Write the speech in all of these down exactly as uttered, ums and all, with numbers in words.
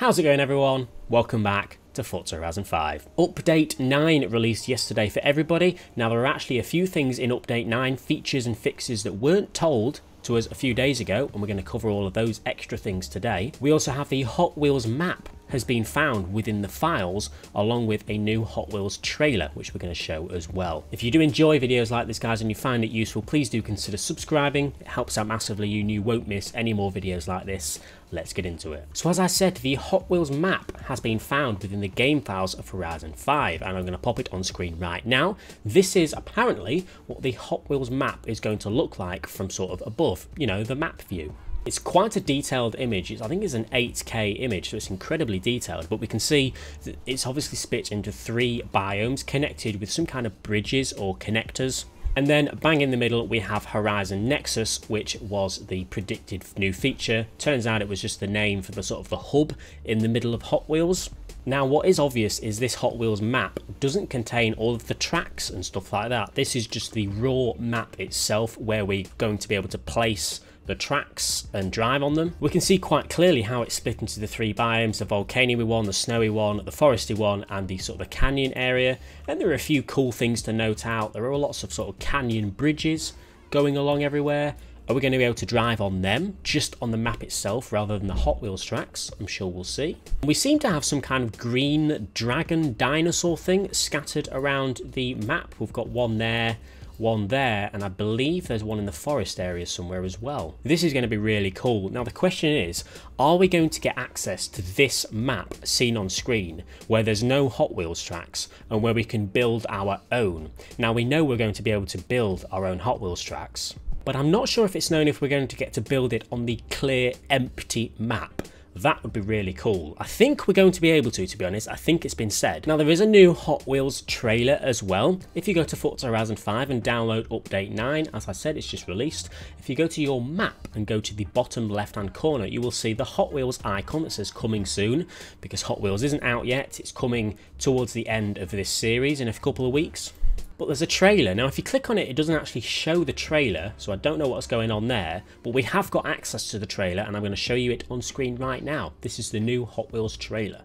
How's it going, everyone? Welcome back to Forza Horizon five. Update nine released yesterday for everybody. Now, there are actually a few things in Update nine, features and fixes that weren't told to us a few days ago, and we're going to cover all of those extra things today. We also have the Hot Wheels map has been found within the files, along with a new Hot Wheels trailer, which we're going to show as well. If you do enjoy videos like this, guys, and you find it useful, please do consider subscribing. It helps out massively and you won't miss any more videos like this. Let's get into it. So as I said, the Hot Wheels map has been found within the game files of Horizon five, and I'm going to pop it on screen right now. This is apparently what the Hot Wheels map is going to look like from sort of above, you know, the map view. It's quite a detailed image. It's, I think it's an eight K image, so it's incredibly detailed, but we can see that it's obviously split into three biomes connected with some kind of bridges or connectors. And then bang in the middle, we have Horizon Nexus, which was the predicted new feature. Turns out it was just the name for the sort of the hub in the middle of Hot Wheels. Now, what is obvious is this Hot Wheels map doesn't contain all of the tracks and stuff like that. This is just the raw map itself, where we're going to be able to place the tracks and drive on them. We can see quite clearly how it's split into the three biomes: the volcano-y one, the snowy one, the foresty one, and the sort of the canyon area. And there are a few cool things to note out. There are lots of sort of canyon bridges going along everywhere. Are we going to be able to drive on them just on the map itself rather than the Hot Wheels tracks? I'm sure we'll see. We seem to have some kind of green dragon dinosaur thing scattered around the map. We've got one there, one there, and I believe there's one in the forest area somewhere as well. This is going to be really cool. Now, the question is, are we going to get access to this map seen on screen where there's no Hot Wheels tracks and where we can build our own? Now, we know we're going to be able to build our own Hot Wheels tracks, but I'm not sure if it's known if we're going to get to build it on the clear, empty map. That would be really cool. I think we're going to be able to, to be honest. I think it's been said. Now, there is a new Hot Wheels trailer as well. If you go to Forza Horizon five and download Update nine, as I said, it's just released. If you go to your map and go to the bottom left-hand corner, you will see the Hot Wheels icon that says coming soon, because Hot Wheels isn't out yet. It's coming towards the end of this series in a couple of weeks. But there's a trailer. Now, if you click on it, it doesn't actually show the trailer, so I don't know what's going on there, but we have got access to the trailer, and I'm going to show you it on screen right now. This is the new Hot Wheels trailer.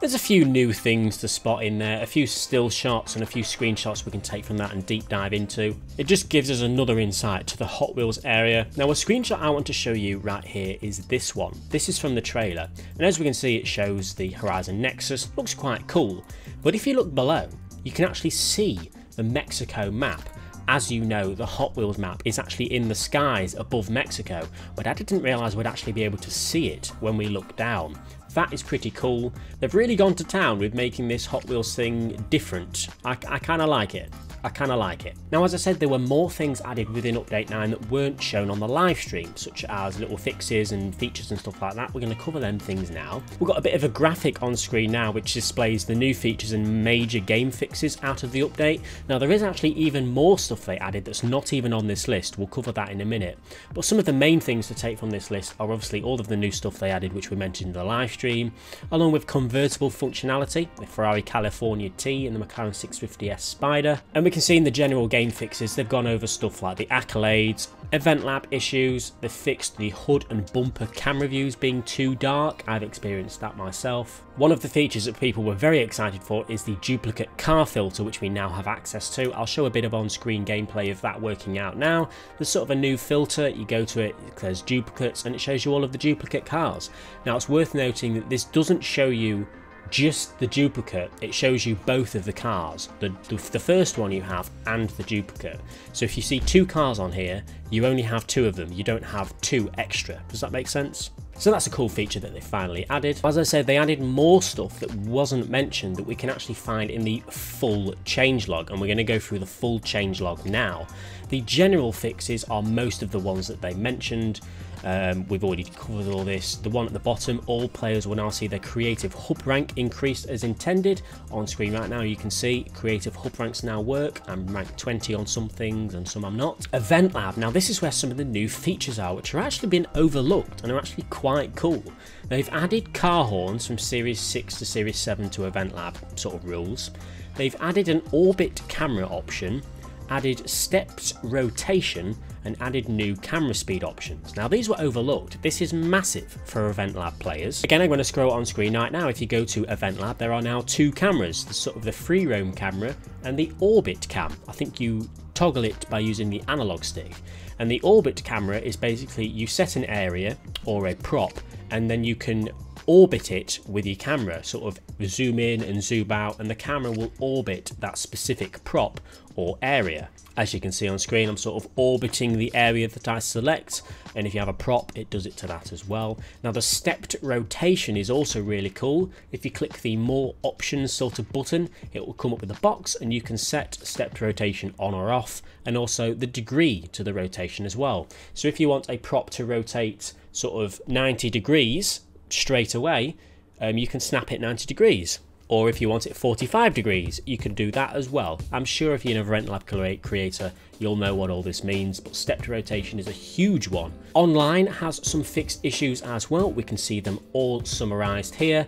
There's a few new things to spot in there, a few still shots and a few screenshots we can take from that and deep dive into. It just gives us another insight to the Hot Wheels area. Now, a screenshot I want to show you right here is this one. This is from the trailer, and as we can see, it shows the Horizon Nexus. Looks quite cool, but if you look below, you can actually see the Mexico map. As you know, the Hot Wheels map is actually in the skies above Mexico, but I didn't realise we'd actually be able to see it when we look down. That is pretty cool. They've really gone to town with making this Hot Wheels thing different. I, I kind of like it. I kind of like it. Now, as I said, there were more things added within Update nine that weren't shown on the live stream, such as little fixes and features and stuff like that. We're going to cover them things now. We've got a bit of a graphic on screen now, which displays the new features and major game fixes out of the update. Now, there is actually even more stuff they added that's not even on this list. We'll cover that in a minute. But some of the main things to take from this list are obviously all of the new stuff they added, which we mentioned in the live stream, along with convertible functionality, the Ferrari California T and the McLaren six fifty S Spider. And we can see in the general game fixes, they've gone over stuff like the accolades, event lab issues. They fixed the hood and bumper camera views being too dark. I've experienced that myself. One of the features that people were very excited for is the duplicate car filter, which we now have access to. I'll show a bit of on-screen gameplay of that working out now. There's sort of a new filter. You go to it, it says duplicates, and it shows you all of the duplicate cars. Now, it's worth noting that this doesn't show you just the duplicate, it shows you both of the cars, the, the, the first one you have and the duplicate. So if you see two cars on here, you only have two of them, you don't have two extra. Does that make sense? So that's a cool feature that they finally added. As I said, they added more stuff that wasn't mentioned that we can actually find in the full changelog, and we're going to go through the full changelog now. The general fixes are most of the ones that they mentioned. Um, we've already covered all this. The one at the bottom, all players will now see their creative hub rank increased as intended. On screen right now you can see creative hub ranks now work. I'm rank twenty on some things and some I'm not. Event Lab, now this is where some of the new features are, which are actually been overlooked and are actually quite cool. They've added car horns from series six to series seven to Event Lab sort of rules. They've added an orbit camera option, added steps rotation, and added new camera speed options. Now these were overlooked. This is massive for Event Lab players. Again, I'm going to scroll on screen right now. If you go to Event Lab, there are now two cameras, the sort of the free roam camera and the orbit cam. I think you toggle it by using the analog stick. And the orbit camera is basically you set an area or a prop, and then you can orbit it with your camera, sort of zoom in and zoom out, and the camera will orbit that specific prop or area. As you can see on screen, I'm sort of orbiting the area that I select, and if you have a prop, it does it to that as well. Now the stepped rotation is also really cool. If you click the more options sort of button, it will come up with a box and you can set stepped rotation on or off, and also the degree to the rotation as well. So if you want a prop to rotate sort of ninety degrees straight away, um, you can snap it ninety degrees. Or if you want it forty-five degrees, you can do that as well. I'm sure if you're an Event Lab creator, you'll know what all this means, but stepped rotation is a huge one. Online has some fixed issues as well. We can see them all summarized here.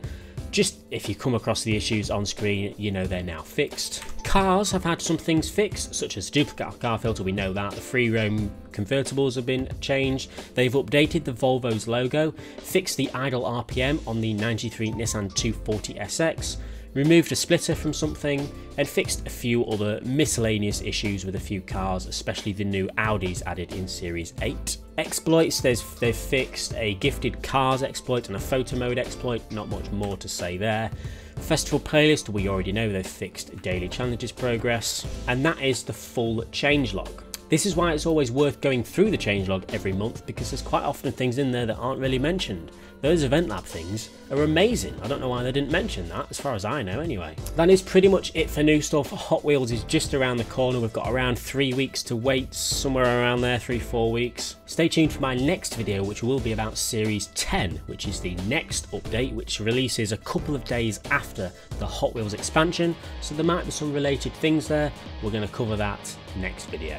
Just if you come across the issues on screen, you know they're now fixed. Cars have had some things fixed, such as duplicate car filter, we know that. The free roam convertibles have been changed. They've updated the Volvo's logo, fixed the idle R P M on the ninety-three Nissan two forty S X, removed a splitter from something, and fixed a few other miscellaneous issues with a few cars, especially the new Audis added in series eight. Exploits, there's, they've fixed a gifted cars exploit and a photo mode exploit, not much more to say there. Festival playlist, we already know they've fixed daily challenges progress, and that is the full changelog. This is why it's always worth going through the changelog every month, because there's quite often things in there that aren't really mentioned. Those Event Lab things are amazing. I don't know why they didn't mention that, as far as I know anyway. That is pretty much it for new stuff. Hot Wheels is just around the corner. We've got around three weeks to wait, somewhere around there, three, four weeks. Stay tuned for my next video, which will be about series ten, which is the next update, which releases a couple of days after the Hot Wheels expansion. So there might be some related things there. We're going to cover that next video.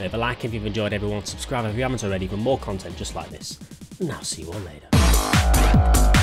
Leave a like if you've enjoyed, everyone. Subscribe if you haven't already for more content just like this. And I'll see you all later.